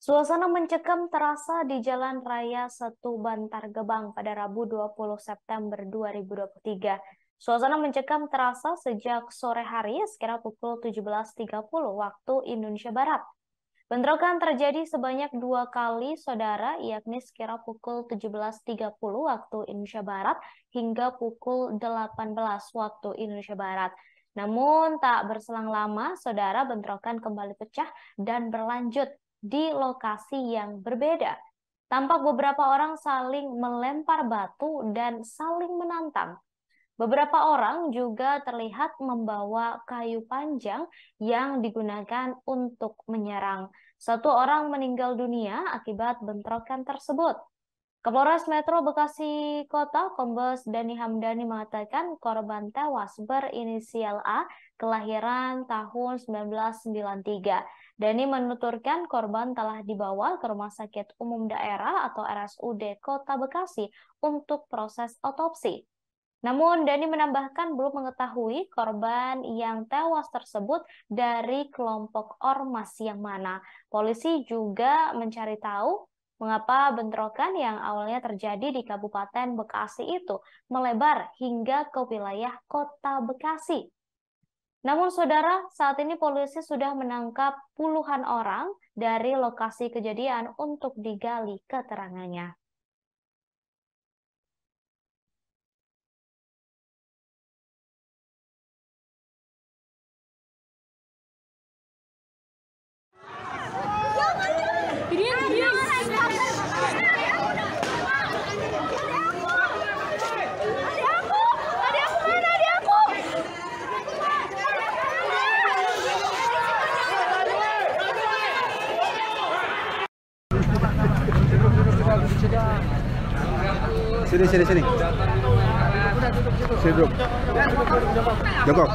Suasana mencekam terasa di Jalan Raya Setu Bantar Gebang pada Rabu 20 September 2023. Suasana mencekam terasa sejak sore hari sekitar pukul 17.30 waktu Indonesia Barat. Bentrokan terjadi sebanyak 2 kali, saudara, yakni sekitar pukul 17.30 waktu Indonesia Barat hingga pukul 18 waktu Indonesia Barat. Namun tak berselang lama, saudara, bentrokan kembali pecah dan berlanjut di lokasi yang berbeda. Tampak beberapa orang saling melempar batu dan saling menantang. Beberapa orang juga terlihat membawa kayu panjang yang digunakan untuk menyerang. 1 orang meninggal dunia akibat bentrokan tersebut. Kapolres Metro Bekasi Kota, Kombes Dani Hamdani mengatakan korban tewas berinisial A, kelahiran tahun 1993. Dani menuturkan korban telah dibawa ke Rumah Sakit Umum Daerah atau RSUD Kota Bekasi untuk proses otopsi. Namun Dani menambahkan belum mengetahui korban yang tewas tersebut dari kelompok ormas yang mana. Polisi juga mencari tahu mengapa bentrokan yang awalnya terjadi di Kabupaten Bekasi itu melebar hingga ke wilayah Kota Bekasi. Namun saudara, saat ini polisi sudah menangkap puluhan orang dari lokasi kejadian untuk digali keterangannya. Sini. Sini duduk. Jongkok.